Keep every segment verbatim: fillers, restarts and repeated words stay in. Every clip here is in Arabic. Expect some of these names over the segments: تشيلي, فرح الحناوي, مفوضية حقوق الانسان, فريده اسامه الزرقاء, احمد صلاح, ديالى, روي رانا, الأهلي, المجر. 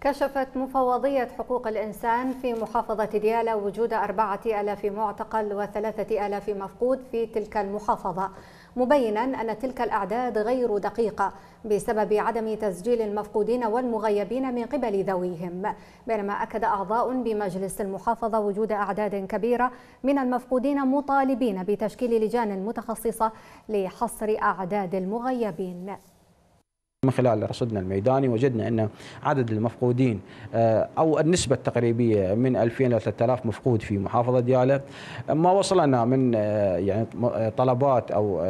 كشفت مفوضية حقوق الإنسان في محافظة ديالى وجود أربعة آلاف معتقل وثلاثة آلاف مفقود في تلك المحافظة، مبينا أن تلك الأعداد غير دقيقة بسبب عدم تسجيل المفقودين والمغيبين من قبل ذويهم، بينما أكد أعضاء بمجلس المحافظة وجود أعداد كبيرة من المفقودين مطالبين بتشكيل لجان متخصصة لحصر أعداد المغيبين. من خلال رصدنا الميداني وجدنا أن عدد المفقودين أو النسبة التقريبية من ألفين إلى ثلاثة آلاف مفقود في محافظة ديالى. ما وصلنا من يعني طلبات أو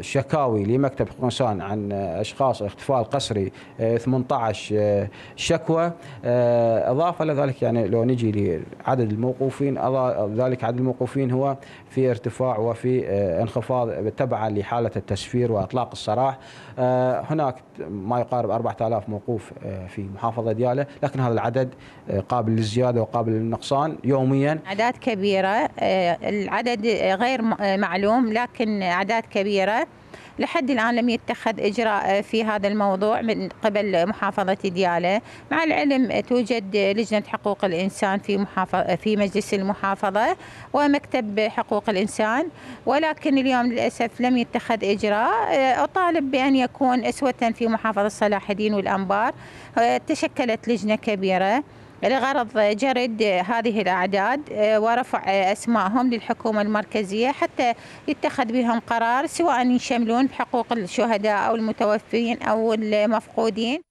شكاوي لمكتب حقوق الإنسان عن أشخاص اغتفال قسري ثمانية عشر شكوى، إضافة لذلك يعني لو نجي لعدد الموقوفين، ذلك عدد الموقوفين هو في ارتفاع وفي انخفاض تبعا لحالة التسفير وإطلاق السراح. هناك ما يقارب أربعة آلاف موقوف في محافظة ديالى، لكن هذا العدد قابل للزيادة وقابل للنقصان يوميا. أعداد كبيرة، العدد غير معلوم لكن أعداد كبيرة. لحد الآن لم يتخذ إجراء في هذا الموضوع من قبل محافظة ديالى، مع العلم توجد لجنة حقوق الإنسان في محافظة في مجلس المحافظة ومكتب حقوق الإنسان، ولكن اليوم للأسف لم يتخذ إجراء. أطالب بأن يكون أسوة في محافظة صلاح الدين والأنبار. تشكلت لجنة كبيرة لغرض جرد هذه الأعداد ورفع أسمائهم للحكومة المركزية حتى يتخذ بهم قرار، سواء يشملون بحقوق الشهداء أو المتوفين أو المفقودين.